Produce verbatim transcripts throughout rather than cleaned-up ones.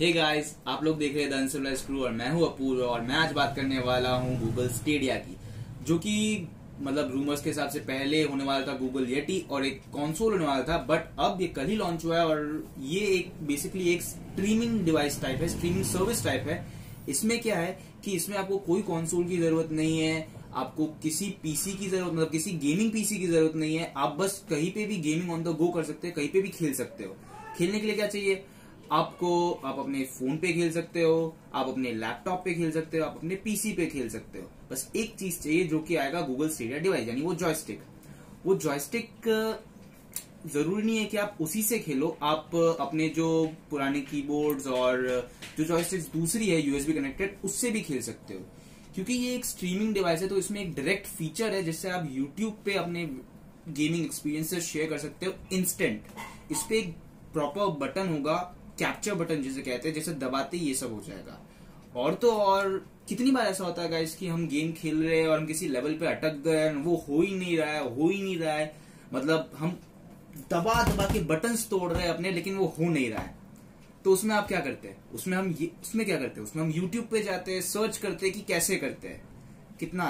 Hey guys, आप लोग देख रहे हैं द अनसिविलाइज्ड क्रू और मैं हूं अपूर्व और मैं आज बात करने वाला हूं गूगल स्टेडिया की, जो कि मतलब रूमर्स के हिसाब से पहले होने वाला था गूगल येटी और एक कंसोल होने वाला था, बट अब ये कल ही लॉन्च हुआ है और ये एक बेसिकली एक स्ट्रीमिंग डिवाइस टाइप है, स्ट्रीमिंग सर्विस टाइप है। इसमें क्या है कि इसमें आपको कोई कंसोल की जरूरत नहीं है, आपको किसी पीसी की जरूरत मतलब किसी गेमिंग पीसी की जरूरत नहीं है, आप बस कहीं पे भी गेमिंग ऑन द गो कर सकते हो, कहीं पे भी खेल सकते हो। खेलने के लिए क्या चाहिए आपको? आप अपने फोन पे खेल सकते हो, आप अपने लैपटॉप पे खेल सकते हो, आप अपने पीसी पे खेल सकते हो। बस एक चीज चाहिए जो कि आएगा गूगल स्टेडिया डिवाइस, यानी वो जॉयस्टिक। वो जॉयस्टिक जरूरी नहीं है कि आप उसी से खेलो, आप अपने जो पुराने कीबोर्ड्स और जो जॉयस्टिक्स दूसरी है यूएसबी कनेक्टेड उससे भी खेल सकते हो। क्योंकि ये एक स्ट्रीमिंग डिवाइस है तो इसमें एक डायरेक्ट फीचर है जिससे आप यूट्यूब पे अपने गेमिंग एक्सपीरियंसेस शेयर कर सकते हो इंस्टेंट। इस पे एक प्रॉपर बटन होगा, कैप्चर बटन जिसे कहते हैं, जैसे दबाते ही ये सब हो जाएगा। और तो और कितनी बार ऐसा होता है गाइस कि हम गेम खेल रहे हैं और हम किसी लेवल पे अटक गए, वो हो ही नहीं रहा है हो ही नहीं रहा है मतलब हम दबा दबा के बटन्स तोड़ रहे हैं अपने, लेकिन वो हो नहीं रहा है। तो उसमें आप क्या करते हैं? उसमें हम ये उसमें क्या करते हैं उसमें हम यूट्यूब पे जाते हैं, सर्च करते हैं कि कैसे करते हैं। कितना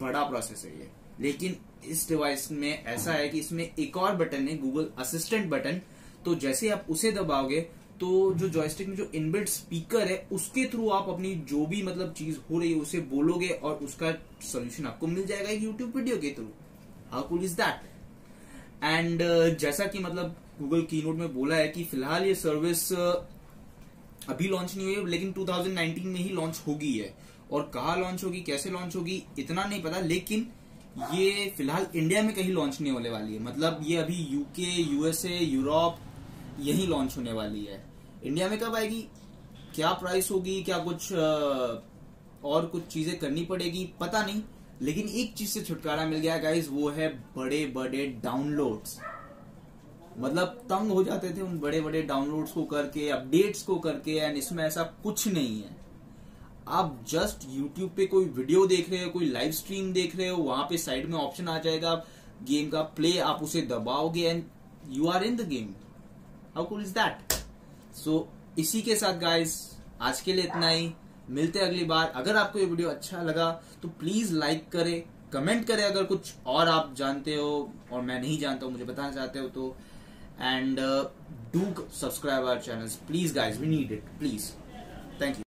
बड़ा प्रोसेस है ये, लेकिन इस डिवाइस में ऐसा है कि इसमें एक और बटन है, गूगल असिस्टेंट बटन। तो जैसे आप उसे दबाओगे तो जो जॉयस्टिक में जो इनबिल्ट स्पीकर है उसके थ्रू आप अपनी जो भी मतलब चीज हो रही है उसे बोलोगे और उसका सोल्यूशन आपको मिल जाएगा एक यूट्यूब वीडियो के through. How cool is that? And जैसा कि मतलब गूगल कीनोट में बोला है कि फिलहाल ये सर्विस अभी लॉन्च नहीं हुई है, लेकिन दो हज़ार उन्नीस में ही लॉन्च होगी है। और कहाँ लॉन्च होगी, कैसे लॉन्च होगी, इतना नहीं पता, लेकिन ये फिलहाल इंडिया में कहीं लॉन्च नहीं होने वाली है। मतलब ये अभी यूके, यूएसए, यूरोप यही लॉन्च होने वाली है। इंडिया में कब आएगी, क्या प्राइस होगी, क्या कुछ और कुछ चीजें करनी पड़ेगी, पता नहीं। लेकिन एक चीज से छुटकारा मिल गया गाइस, वो है बड़े बड़े डाउनलोड्स। मतलब तंग हो जाते थे उन बड़े बड़े डाउनलोड्स को करके, अपडेट्स को करके, एंड इसमें ऐसा कुछ नहीं है। आप जस्ट यूट्यूब पे कोई वीडियो देख रहे हो, कोई लाइव स्ट्रीम देख रहे हो, वहां पे साइड में ऑप्शन आ जाएगा गेम का प्ले, आप उसे दबाओगे and you are in the game. How cool is that? So इसी के साथ गाइस आज के लिए इतना ही, मिलते हैं अगली बार। अगर आपको ये वीडियो अच्छा लगा तो प्लीज लाइक करें, कमेंट करें, अगर कुछ और आप जानते हो और मैं नहीं जानता हूं मुझे बताना चाहते हो तो। And do subscribe our channel please guys, we need it please. Thank you.